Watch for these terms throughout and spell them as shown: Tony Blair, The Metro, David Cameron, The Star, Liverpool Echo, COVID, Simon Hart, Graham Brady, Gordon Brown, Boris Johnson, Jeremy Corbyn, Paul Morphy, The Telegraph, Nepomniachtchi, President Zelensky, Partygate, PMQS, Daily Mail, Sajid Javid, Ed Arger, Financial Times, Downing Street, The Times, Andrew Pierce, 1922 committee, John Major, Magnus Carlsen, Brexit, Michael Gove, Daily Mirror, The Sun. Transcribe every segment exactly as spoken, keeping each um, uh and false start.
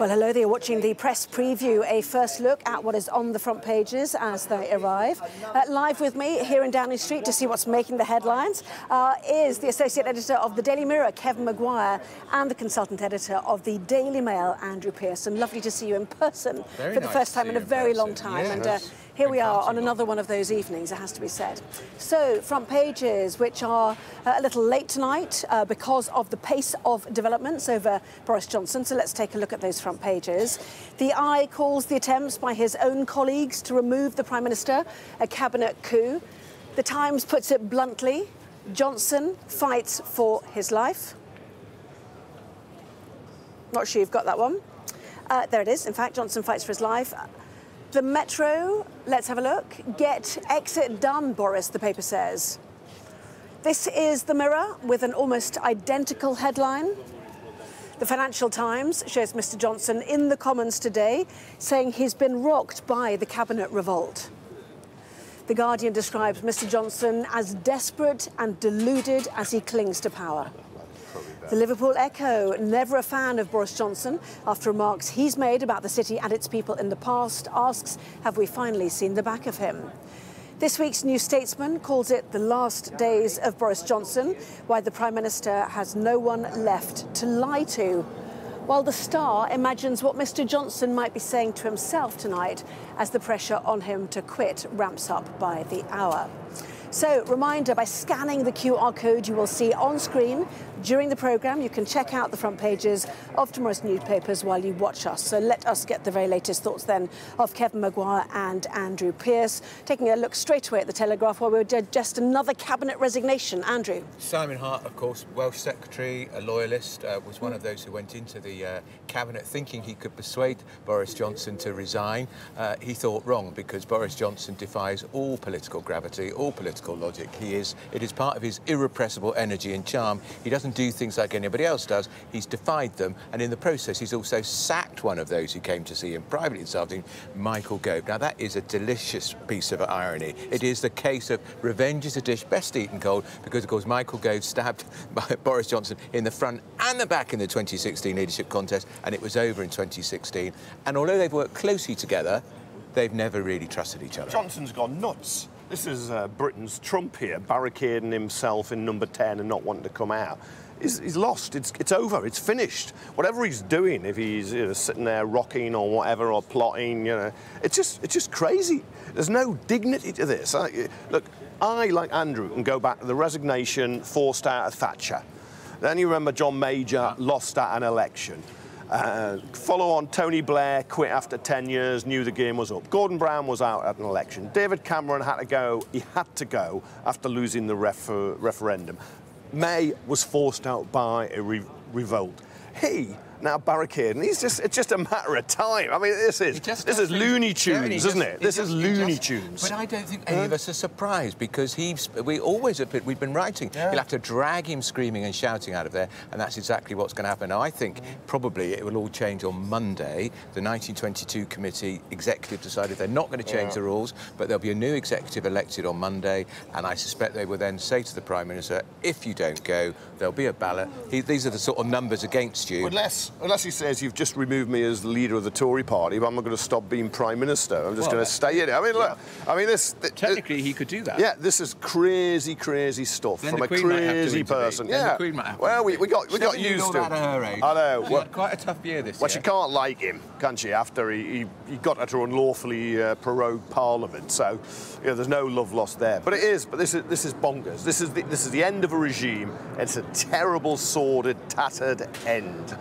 Well, hello there. You're watching the press preview, a first look at what is on the front pages as they arrive. Uh, live with me here in Downing Street to see what's making the headlines uh, is the Associate Editor of the Daily Mirror, Kevin Maguire, and the Consultant Editor of the Daily Mail, Andrew Pierce. And lovely to see you in person very for the nice first time in a very in long time. Yes. And uh, here we are on another one of those evenings, it has to be said. So, front pages, which are uh, a little late tonight uh, because of the pace of developments over Boris Johnson. So let's take a look at those front pages. The Eye calls the attempts by his own colleagues to remove the Prime Minister a cabinet coup. The Times puts it bluntly, Johnson fights for his life. Not sure you've got that one. Uh, there it is, in fact, Johnson fights for his life. The Metro, let's have a look. Get exit done, Boris, the paper says. This is The Mirror with an almost identical headline. The Financial Times shows Mister Johnson in the Commons today, saying he's been rocked by the cabinet revolt. The Guardian describes Mister Johnson as desperate and deluded as he clings to power. The Liverpool Echo, never a fan of Boris Johnson, after remarks he's made about the city and its people in the past, asks, have we finally seen the back of him? This week's New Statesman calls it the last days of Boris Johnson, why the Prime Minister has no one left to lie to. While The Star imagines what Mister Johnson might be saying to himself tonight as the pressure on him to quit ramps up by the hour. So, reminder, by scanning the Q R code you will see on screen during the programme, you can check out the front pages of tomorrow's newspapers while you watch us. So let us get the very latest thoughts then of Kevin Maguire and Andrew Pierce. Taking a look straight away at The Telegraph while we digest another cabinet resignation. Andrew. Simon Hart, of course, Welsh Secretary, a loyalist, uh, was one of those who went into the uh, cabinet thinking he could persuade Boris Johnson to resign. Uh, he thought wrong because Boris Johnson defies all political gravity, all political logic. He is, it is part of his irrepressible energy and charm. He doesn't do things like anybody else does. He's defied them, and in the process, he's also sacked one of those who came to see him privately this afternoon, Michael Gove. Now, that is a delicious piece of irony. It is the case of revenge is a dish best eaten cold, because, of course, Michael Gove stabbed by Boris Johnson in the front and the back in the twenty sixteen leadership contest, and it was over in twenty sixteen. And although they've worked closely together, they've never really trusted each other. Johnson's gone nuts. This is uh, Britain's Trump here, barricading himself in number ten and not wanting to come out. He's, he's lost. It's, it's over. It's finished. Whatever he's doing, if he's you know, sitting there rocking or whatever or plotting, you know, it's just it's just crazy. There's no dignity to this. I, look, I, like Andrew, can go back to the resignation forced out of Thatcher. Then you remember John Major lost at an election. Uh, follow on, Tony Blair quit after ten years, knew the game was up. Gordon Brown was out at an election. David Cameron had to go, he had to go after losing the refer referendum. May was forced out by a re revolt. He now barricading, he's just, it's just a matter of time. I mean, this is, this is Looney Tunes, isn't it? This is Looney Tunes. But I don't think any of us are surprised, because he's, we always, we've been writing, you'll have to drag him screaming and shouting out of there, and that's exactly what's going to happen. Now, I think probably it will all change on Monday. The nineteen twenty-two committee executive decided they're not going to change the rules, but there'll be a new executive elected on Monday, and I suspect they will then say to the Prime Minister, if you don't go, there'll be a ballot. He, these are the sort of numbers against you. Unless Unless he says, you've just removed me as the leader of the Tory party, but I'm not going to stop being Prime Minister. I'm just well, going to stay in it. I mean, look, yeah. I mean, this... Th Technically, th he could do that. Yeah, this is crazy, crazy stuff then from a crazy person. Then yeah. The Queen might have to well, we, we got, we got used to it. I know. Well, quite a tough year this well, year. Well, she can't like him, can she, after he, he, he got her to unlawfully uh, prorogue Parliament. So, you know, there's no love lost there. But it is, but this is, this is bonkers. This is, the, this is the end of a regime. It's a terrible, sordid, tattered end.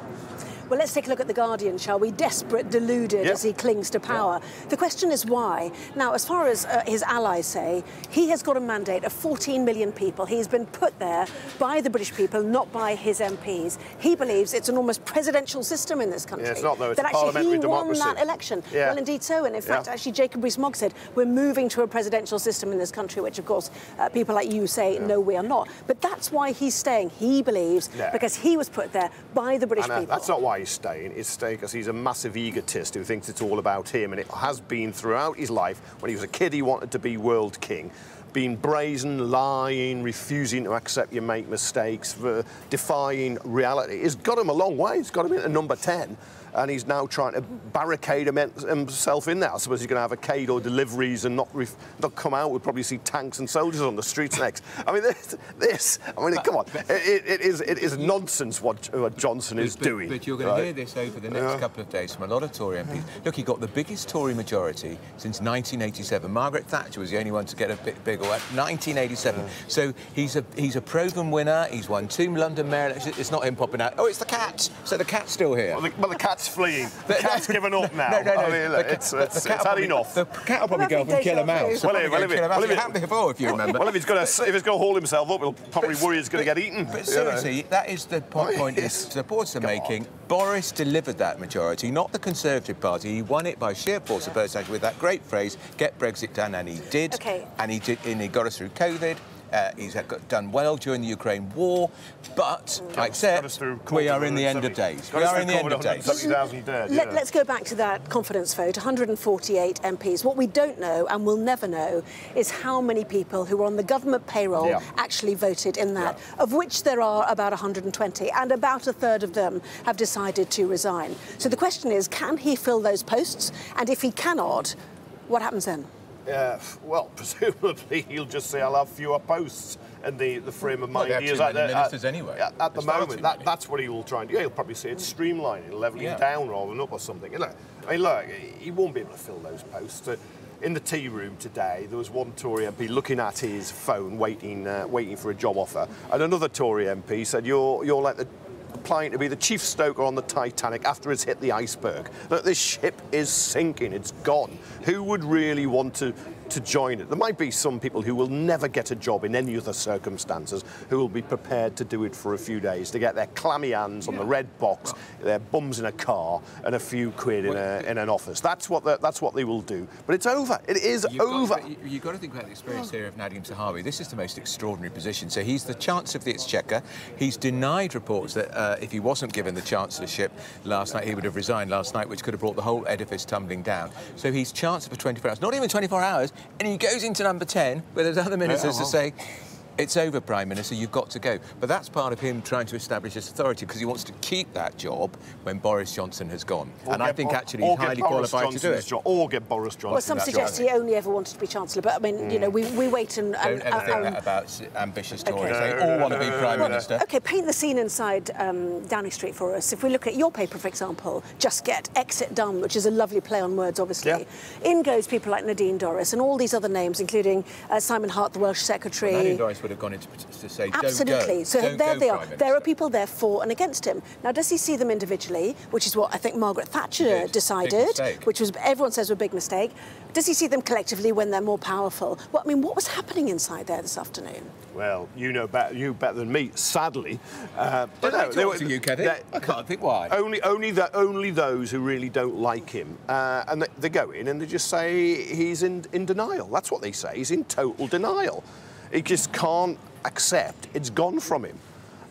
Well, let's take a look at The Guardian, shall we? Desperate, deluded yep. as he clings to power. Yep. The question is why? Now, as far as uh, his allies say, he has got a mandate of fourteen million people. He's been put there by the British people, not by his M Ps. He believes it's an almost presidential system in this country. Yeah, it's not, though. It's that actually parliamentary he democracy. won that election. Yeah. Well, indeed so. And, in fact, yeah. actually, Jacob Rees-Mogg said, we're moving to a presidential system in this country, which, of course, uh, people like you say, yeah. no, we are not. But that's why he's staying, he believes, yeah. because he was put there by the British people. That's not why he's staying. He's staying because he's a massive egotist who thinks it's all about him, and it has been throughout his life. When he was a kid, he wanted to be world king. being brazen, lying, refusing to accept you make mistakes, for defying reality. It's got him a long way. It's got him into number ten, and he's now trying to barricade himself in there. I suppose he's going to have a cade or deliveries and not, ref not come out. We'll probably see tanks and soldiers on the streets next. I mean, this, this I mean, but, come on. It, it, is, it is nonsense what, what Johnson but, is but, doing. But you're going right? to hear this over the next yeah. couple of days from a lot of Tory M Ps. Look, he got the biggest Tory majority since nineteen eighty-seven. Margaret Thatcher was the only one to get a bit bigger at nineteen eighty-seven. Yeah. So he's a, he's a proven winner. He's won two London mayor elections. It's not him popping out. Oh, it's the cat. So the cat's still here. Well, the, well, the cat's fleeing. The cat's given up now. No, no, no. I mean, look, it's it's, it's had enough. The cat will probably go up and kill a mouse. Well, if, well, if, well, if it happened before, if you remember. Well, if he's going to haul himself up, he'll probably but, worry he's going to get eaten. But seriously, you know? That is the point, point his supporters are making. On. Boris delivered that majority, not the Conservative Party. He won it by sheer force of personality with that great phrase, get Brexit done, and he did. Okay. And he did, and he got us through COVID. Uh, he's had got, done well during the Ukraine war, but I accept we are in the end of days. We are in the end of days. Let's go back to that confidence vote. one hundred forty-eight M Ps. What we don't know and will never know is how many people who were on the government payroll yeah. actually voted in that, yeah. of which there are about one hundred twenty, and about a third of them have decided to resign. So the question is, can he fill those posts? And if he cannot, what happens then? Uh, well, presumably he'll just say, I'll have fewer posts, and the, the frame of mind well, he is at, at, anyway. at, at the moment. That, that's what he will try and do. Yeah, he'll probably say it's streamlining, levelling yeah. down rather than up or something. You know, I mean, look, he won't be able to fill those posts. Uh, in the tea room today, there was one Tory M P looking at his phone, waiting uh, waiting for a job offer, and another Tory M P said, you're, you're like the... applying to be the chief stoker on the Titanic after it's hit the iceberg. Look, this ship is sinking, it's gone. Who would really want to, to join it? There might be some people who will never get a job in any other circumstances who will be prepared to do it for a few days, to get their clammy hands yeah. on the red box, well, their bums in a car, and a few quid well, in, a, in an office. That's what, the, that's what they will do. But it's over. It is you've over. Got to, you've got to think about the experience here of Nadhim Zahawi. This is the most extraordinary position. So he's the Chancellor of the Exchequer. He's denied reports that uh, if he wasn't given the Chancellorship last night, he would have resigned last night, which could have brought the whole edifice tumbling down. So he's Chancellor for twenty-four hours. Not even twenty-four hours. And he goes into number ten, where there's other ministers yeah, well. to say, it's over, Prime Minister, you've got to go. But that's part of him trying to establish his authority, because he wants to keep that job when Boris Johnson has gone. Or and I think, actually, he's highly Boris qualified Johnson's to do it. Job, or get Boris Johnson. Well, some suggest job. he only ever wanted to be Chancellor, but, I mean, mm. you know, we, we wait and... and Don't ever uh, think um, that about ambitious Tories. Okay. They all want to be Prime well, Minister. OK, paint the scene inside um, Downing Street for us. If we look at your paper, for example, Just Get Exit Done, which is a lovely play on words, obviously, yeah. in goes people like Nadine Dorries and all these other names, including uh, Simon Hart, the Welsh Secretary... Well, Nadine Dorries would have gone into to say, absolutely. Don't go, so don't there go, they are. There are people there for and against him. Now, does he see them individually, which is what I think Margaret Thatcher decided, which was everyone says was a big mistake. Does he see them collectively when they're more powerful? Well, I mean, what was happening inside there this afternoon? Well, you know better, you better than me, sadly. Uh, but no, they were to you, Kevin. I can't think why. Only, only the only those who really don't like him, uh, and they, they go in and they just say he's in in denial. That's what they say. He's in total denial. He just can't accept it's gone from him.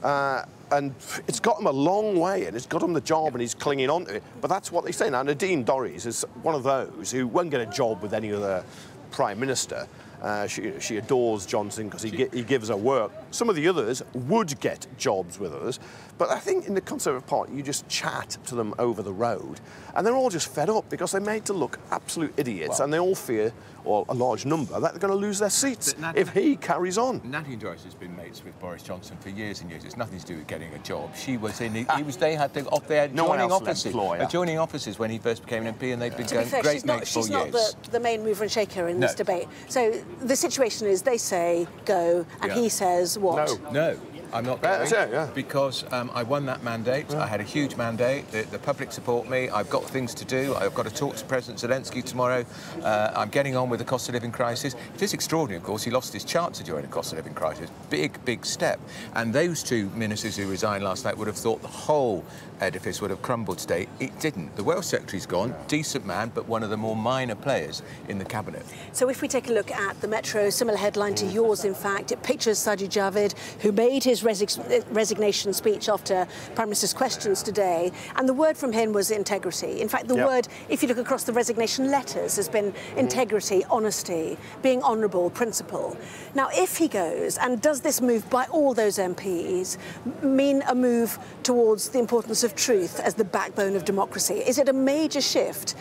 Uh, and it's got him a long way, and it's got him the job, and he's clinging on to it. But that's what they say. Now, Nadine Dorries is one of those who won't get a job with any other Prime Minister. Uh, she, she adores Johnson because he, he gives her work. Some of the others would get jobs with us, but I think in the Conservative Party you just chat to them over the road, and they're all just fed up because they're made to look absolute idiots, well, and they all fear, or a large number, that they're going to lose their seats if he carries on. Nadine Dorries has been mates with Boris Johnson for years and years. It's nothing to do with getting a job. She was in. He was. They had. The, they had no joining offices. Joining offices when he first became an M P, and they'd been to going be fair, great she's not, mates she's for years. She's not the, the main mover and shaker in no. this debate. So. The situation is they say go, and yeah. he says what? No, no, I'm not going, yeah, yeah, yeah. because um, I won that mandate. Yeah. I had a huge mandate. The, the public support me. I've got things to do. I've got to talk to President Zelensky tomorrow. Uh, I'm getting on with the cost of living crisis. It is extraordinary, of course. He lost his chance during the cost of living crisis. Big, big step. And those two ministers who resigned last night would have thought the whole edifice would have crumbled today. It didn't. The Welsh Secretary's gone, decent man, but one of the more minor players in the Cabinet. So if we take a look at the Metro, similar headline to yours, in fact, it pictures Sajid Javid, who made his his resi resignation speech after Prime Minister's questions today, and the word from him was integrity. In fact, the yep. word, if you look across the resignation letters, has been integrity, honesty, being honourable, principle. Now, if he goes, and does this move by all those M Ps mean a move towards the importance of truth as the backbone of democracy? Is it a major shift,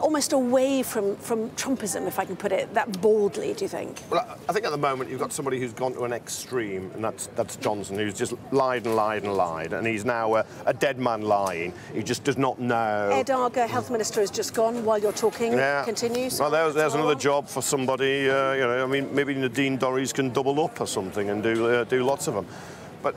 almost away from, from Trumpism, if I can put it that boldly, do you think? Well, I think at the moment you've got somebody who's gone to an extreme, and that's, that's Johnson, who's just lied and lied and lied, and he's now a, a dead man lying. He just does not know. Ed Arger, Health Minister, has just gone while you're talking. Yeah. Continues. Well, there's, there's another job for somebody, uh, you know, I mean, maybe Nadine Dorries can double up or something and do, uh, do lots of them. But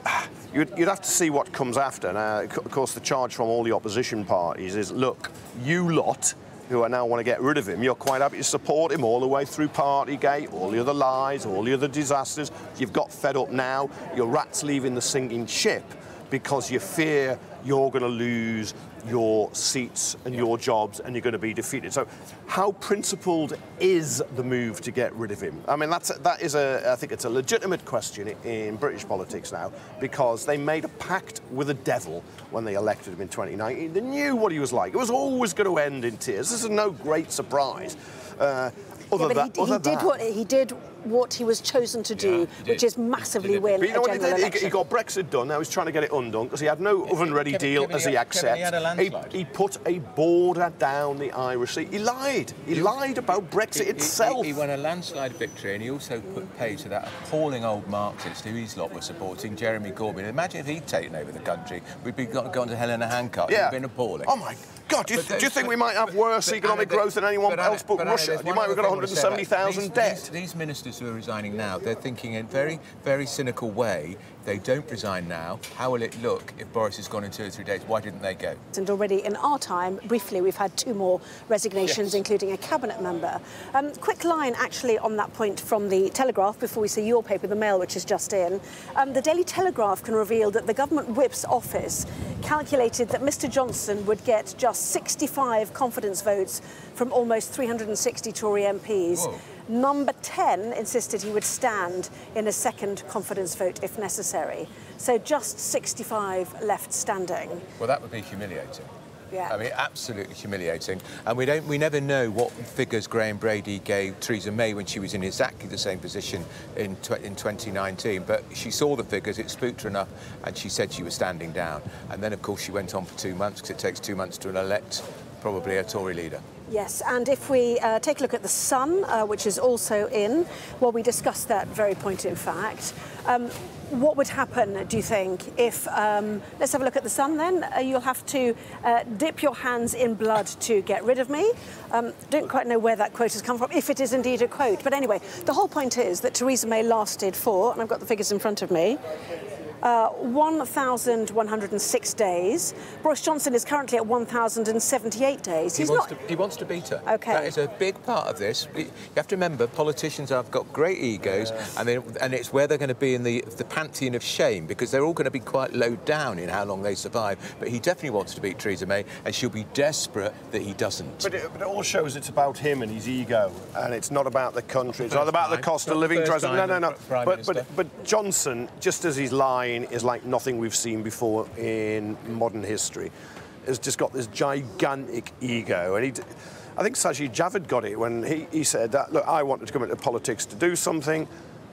you'd, you'd have to see what comes after. Now, of course, the charge from all the opposition parties is, look, you lot, who I now want to get rid of him, you're quite happy to support him all the way through Partygate, all the other lies, all the other disasters. You've got fed up now. Your rat's leaving the sinking ship because you fear you're going to lose your seats and your jobs and you're going to be defeated. So how principled is the move to get rid of him? I mean, that's, that is a, I think it's a legitimate question in British politics now, because they made a pact with the devil when they elected him in twenty nineteen. They knew what he was like. It was always going to end in tears. This is no great surprise. Uh, Yeah, but that, he, he, did what, he did what he was chosen to do, yeah, which is massively win but you know a general election. He, he got Brexit done, now he's trying to get it undone, because he had no oven-ready deal as he accepts. He, he, he put a border down the Irish Sea. He lied. He, he lied about Brexit he, itself. He, he won a landslide victory, and he also put pay to that appalling old Marxist who his lot were supporting, Jeremy Corbyn. Imagine if he'd taken over the country, we'd be gone to hell in a handcart. Yeah. It would have been appalling. Oh, my God, do you, those, do you think but, we might have but, worse but, economic but, growth than anyone but, else but, but Russia? You might have got one hundred seventy thousand dead. These, these ministers who are resigning now, they're thinking in a very, very cynical way, they don't resign now, how will it look if Boris has gone in two or three days? Why didn't they go? And already in our time, briefly, we've had two more resignations, yes. including a cabinet member. Um, quick line, actually, on that point from The Telegraph, before we see your paper, The Mail, which is just in. Um, the Daily Telegraph can reveal that the government whip's office calculated that Mr Johnson would get just sixty-five confidence votes from almost three hundred and sixty Tory M Ps. Whoa. Number ten insisted he would stand in a second confidence vote if necessary. So just sixty-five left standing. Well, that would be humiliating. Yeah. I mean, absolutely humiliating. And we don't, we never know what figures Graham Brady gave Theresa May when she was in exactly the same position in, tw in twenty nineteen. But she saw the figures, it spooked her enough, and she said she was standing down. And then, of course, she went on for two months, because it takes two months to elect probably a Tory leader. Yes, and if we uh, take a look at The Sun, uh, which is also in, well, we discussed that very point, in fact. Um, what would happen, do you think, if... Um, let's have a look at The Sun, then. Uh, you'll have to uh, dip your hands in blood to get rid of me. Um, don't quite know where that quote has come from, if it is indeed a quote. But anyway, the whole point is that Theresa May lasted for, and I've got the figures in front of me, Uh, one thousand one hundred and six days. Boris Johnson is currently at one thousand and seventy-eight days. He's he, wants not... to, he wants to beat her. Okay. That is a big part of this. You have to remember, politicians have got great egos, yes. and, they, and it's where they're going to be in the, the pantheon of shame, because they're all going to be quite low down in how long they survive. But he definitely wants to beat Theresa May, and she'll be desperate that he doesn't. But it, but it all shows it's about him and his ego, and it's not about the country. It's not about time. the cost not of living. No, no, no. But, but, but Johnson, just as he's lying, is like nothing we've seen before in modern history. Has just got this gigantic ego, and he, I think Sajid Javid got it when he, he said that, look, I wanted to come into politics to do something,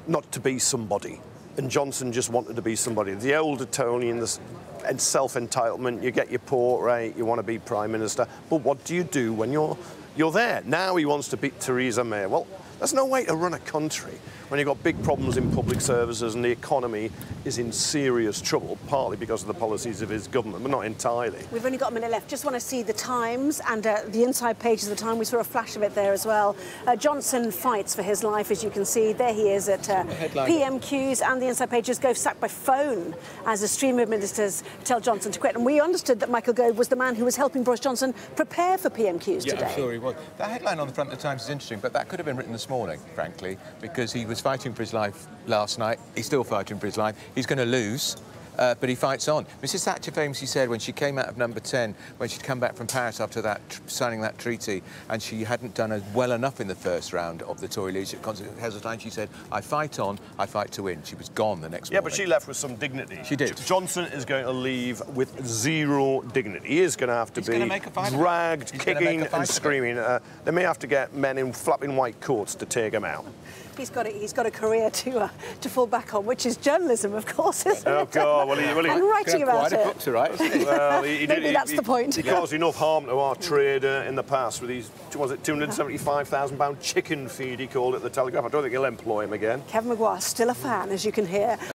not to be somebody. And Johnson just wanted to be somebody. The older Tony and the and self-entitlement, you get your portrait, you want to be Prime Minister, but what do you do when you're, you're there? Now he wants to beat Theresa May. Well, there's no way to run a country when you've got big problems in public services and the economy is in serious trouble, partly because of the policies of his government, but not entirely. We've only got a minute left. Just want to see The Times and uh, the inside pages of The Times. We saw a flash of it there as well. Uh, Johnson fights for his life, as you can see. There he is at uh, P M Qs, and the inside pages. Gove sacked by phone as a stream of ministers tell Johnson to quit. And we understood that Michael Gove was the man who was helping Boris Johnson prepare for P M Qs yeah, today. Yeah, I'm sure he was. That headline on the front of The Times is interesting, but that could have been written this morning, frankly, because he was fighting for his life last night. He's still fighting for his life. He's going to lose. uh, but he fights on. Missus Thatcher famously said when she came out of number ten, when she'd come back from Paris after that signing that treaty, and she hadn't done as well enough in the first round of the Tory leadership conference, she said, I fight on, I fight to win. She was gone the next yeah, morning. Yeah, but she left with some dignity. She did. Johnson is going to leave with zero dignity. He is going to have to He's be make a fight dragged, He's kicking and screaming. Uh, they may have to get men in flapping white coats to take him out. He's got a, he's got a career to uh, to fall back on, which is journalism, of course, isn't oh, it? God, well, he, well, he, and writing about it. Book to write, isn't it? Well, he, he Maybe did, that's he, the point. He yeah. caused enough harm to our trade uh, in the past with these, was it two hundred seventy-five thousand pound chicken feed, he called it, The Telegraph. I don't think he'll employ him again. Kevin Maguire, still a fan, as you can hear.